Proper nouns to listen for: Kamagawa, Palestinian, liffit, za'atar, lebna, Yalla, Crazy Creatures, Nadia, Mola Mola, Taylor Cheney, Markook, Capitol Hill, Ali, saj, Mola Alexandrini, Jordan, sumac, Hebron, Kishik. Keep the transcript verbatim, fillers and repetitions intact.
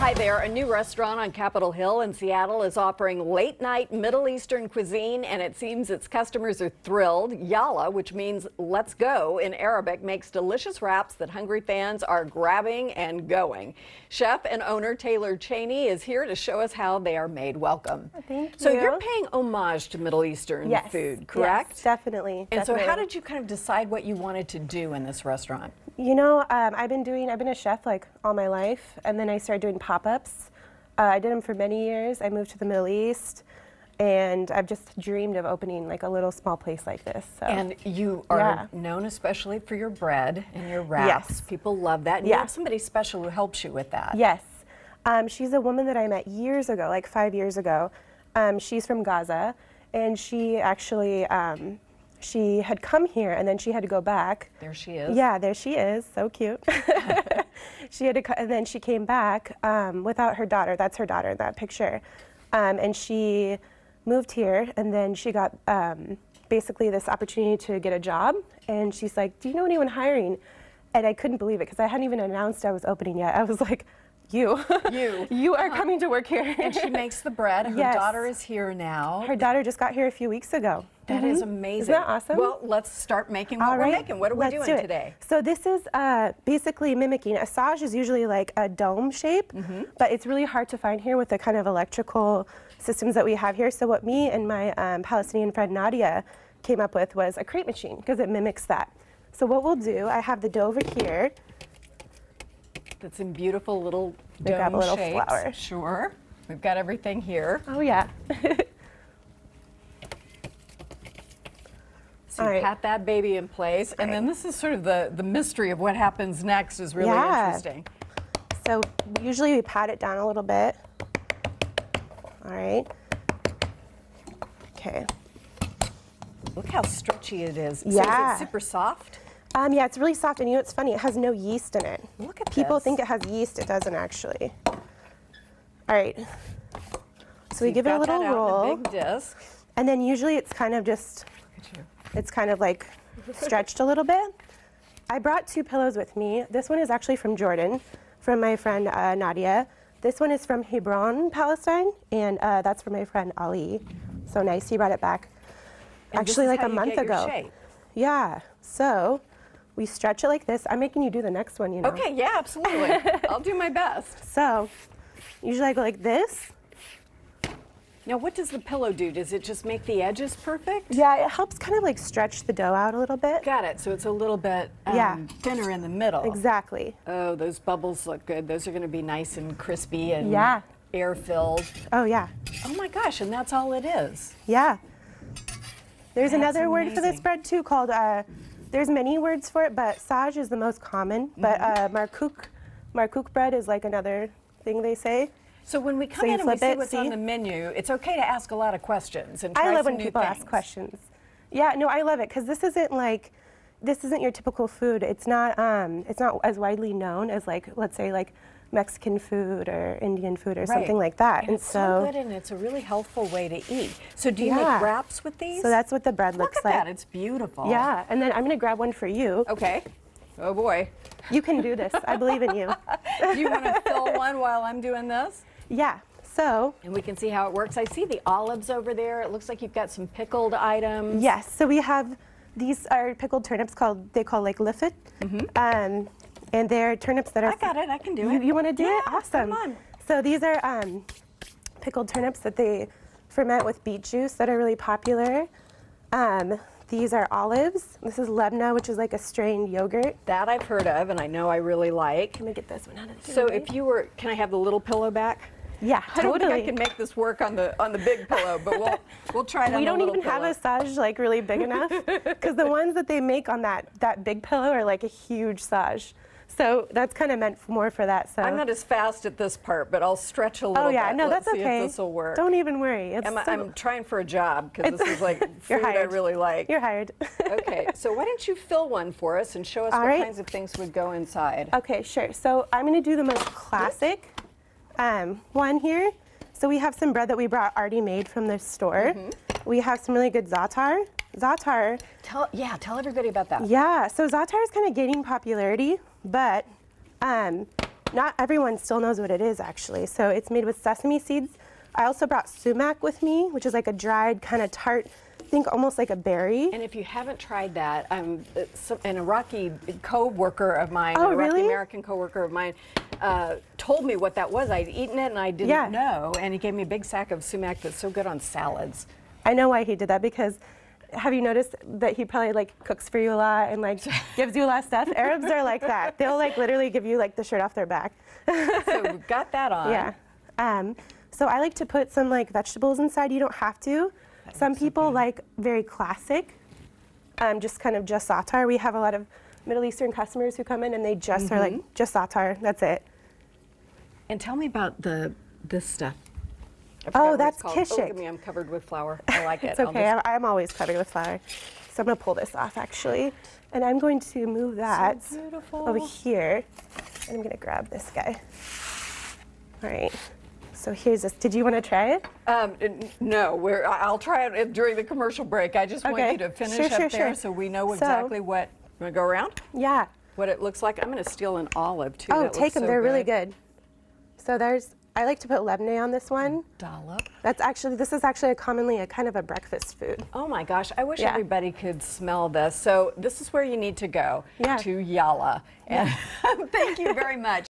Hi there. A new restaurant on Capitol Hill in Seattle is offering late-night Middle Eastern cuisine, and it seems its customers are thrilled. Yalla, which means let's go in Arabic, makes delicious wraps that hungry fans are grabbing and going. Chef and owner Taylor Cheney is here to show us how they are made. Welcome. Thank you. So you're paying homage to Middle Eastern yes. food, correct? Yes, definitely. And definitely. So how did you kind of decide what you wanted to do in this restaurant? You know, um, I've been doing, I've been a chef like all my life, and then I started doing pop-ups. Uh, I did them for many years. I moved to the Middle East, and I've just dreamed of opening like a little small place like this. So. And you are yeah. known especially for your bread and your wraps. Yes. People love that. And yeah. you have somebody special who helps you with that. Yes. Um, she's a woman that I met years ago, like five years ago. Um, she's from Gaza, and she actually... Um, She had come here, and then she had to go back. There she is. Yeah, there she is. So cute. She had to, and then she came back um, without her daughter. That's her daughter in that picture. Um, and she moved here, and then she got um, basically this opportunity to get a job. And she's like, "Do you know anyone hiring?" And I couldn't believe it because I hadn't even announced I was opening yet. I was like, "You, you, you are uh-huh. coming to work here." And she makes the bread. Her yes. daughter is here now. Her daughter just got here a few weeks ago. That mm-hmm. is amazing. Isn't that awesome? Well, let's start making what All right. we're making. What are we let's doing do today? So this is uh, basically mimicking. A saj is usually like a dome shape, mm-hmm. but it's really hard to find here with the kind of electrical systems that we have here. So what me and my um, Palestinian friend Nadia came up with was a crepe machine because it mimics that. So what we'll do, I have the dough over here. That's in beautiful little dome grab a little shapes. Flour. Sure. We've got everything here. Oh, yeah. So you right. pat that baby in place, and right. then this is sort of the, the mystery of what happens next is really yeah. interesting. So usually we pat it down a little bit. All right. Okay. Look how stretchy it is. Yeah. So is it super soft? Um, yeah, it's really soft, and you know it's funny, it has no yeast in it. Look at People this. think it has yeast, it doesn't actually. All right. So, so we give it a little roll. Big disc. And then usually it's kind of just, it's kind of like stretched a little bit. I brought two pillows with me. This one is actually from Jordan, from my friend uh, Nadia. This one is from Hebron, Palestine, and uh, that's from my friend Ali. So nice, he brought it back and actually like a month ago. Shape. Yeah, so we stretch it like this. I'm making you do the next one, you know. Okay, yeah, absolutely. I'll do my best. So usually I go like this. Now, what does the pillow do? Does it just make the edges perfect? Yeah, it helps kind of like stretch the dough out a little bit. Got it. So it's a little bit um, yeah. thinner in the middle. Exactly. Oh, those bubbles look good. Those are going to be nice and crispy and yeah. air-filled. Oh, yeah. Oh, my gosh, and that's all it is. Yeah. There's that's another amazing. word for this bread, too, called, uh, there's many words for it, but saj is the most common. Mm-hmm. But uh, Markook, Markook bread is like another thing they say. So when we come so in and we see it, what's see? on the menu, it's okay to ask a lot of questions and try I love some when new people things. ask questions. Yeah, no, I love it because this isn't like, this isn't your typical food. It's not, um, it's not as widely known as like, let's say like Mexican food or Indian food or right. something like that. And, and it's so, so good, and it's a really healthful way to eat. So do you yeah. make wraps with these? So that's what the bread Look looks at like. Look that, it's beautiful. Yeah, and then I'm gonna grab one for you. Okay. Oh boy. You can do this. I believe in you. Do you want to fill one while I'm doing this? Yeah, so. And we can see how it works. I see the olives over there. It looks like you've got some pickled items. Yes, so we have, these are pickled turnips called, they call like liffit. Mm-hmm. um, and they're turnips that are- I got it, I can do you, it. You wanna do yeah, it? Awesome. Come on. So these are um, pickled turnips that they ferment with beet juice that are really popular. Um, These are olives. This is lebna, which is like a strained yogurt. That I've heard of, and I know I really like. Let me get this one out of the So if you were, can I have the little pillow back? Yeah, I totally. don't think I can make this work on the on the big pillow, but we'll we'll try it. We on don't the even pillow. have a saj like really big enough, because the ones that they make on that that big pillow are like a huge saj. So that's kind of meant more for that. So I'm not as fast at this part, but I'll stretch a little. Oh yeah, bit. no, Let's that's see okay. If this will work. Don't even worry. It's I'm, so I'm trying for a job because this is like food I really like. You're hired. Okay, so why don't you fill one for us and show us All what right. kinds of things would go inside? Okay, sure. So I'm going to do the most classic um, one here. So we have some bread that we brought already made from the store. Mm-hmm. We have some really good za'atar. Za'atar. Tell yeah, tell everybody about that. Yeah, so za'atar is kind of gaining popularity, but um, Not everyone still knows what it is, actually. So it's made with sesame seeds. I also brought sumac with me, which is like a dried kind of tart, I think almost like a berry. And if you haven't tried that, um, an Iraqi co-worker of mine, oh, an Iraqi really? American co-worker of mine, uh, told me what that was. I'd eaten it and I didn't yeah. know, and he gave me a big sack of sumac that's so good on salads. I know why he did that, because have you noticed that he probably like cooks for you a lot and like gives you a lot of stuff? Arabs are like that. They'll like literally give you like the shirt off their back. So we've got that on. Yeah. Um, so I like to put some like vegetables inside. You don't have to. That some people so like very classic, um, just kind of just za'atar. We have a lot of Middle Eastern customers who come in and they just mm-hmm. are like just za'atar. That's it. And tell me about the this stuff. Oh, that's Kishik. Oh, look at me, I'm covered with flour. I like it. It's okay, I'm, I'm always covered with flour. So I'm going to pull this off, actually. And I'm going to move that so beautiful. Over here. And I'm going to grab this guy. All right. So here's this. Did you want to try it? Um, no, we're, I'll try it during the commercial break. I just okay. want you to finish sure, up sure, there sure. so we know exactly so, what. You want to go around? Yeah. What it looks like. I'm going to steal an olive, too. Oh, that take them. So they're good. Really good. So there's... I like to put lebna on this one. Dollop. That's actually, this is actually a commonly a kind of a breakfast food. Oh my gosh, I wish yeah. everybody could smell this. So this is where you need to go, yeah. to Yalla. And yeah. Thank you very much.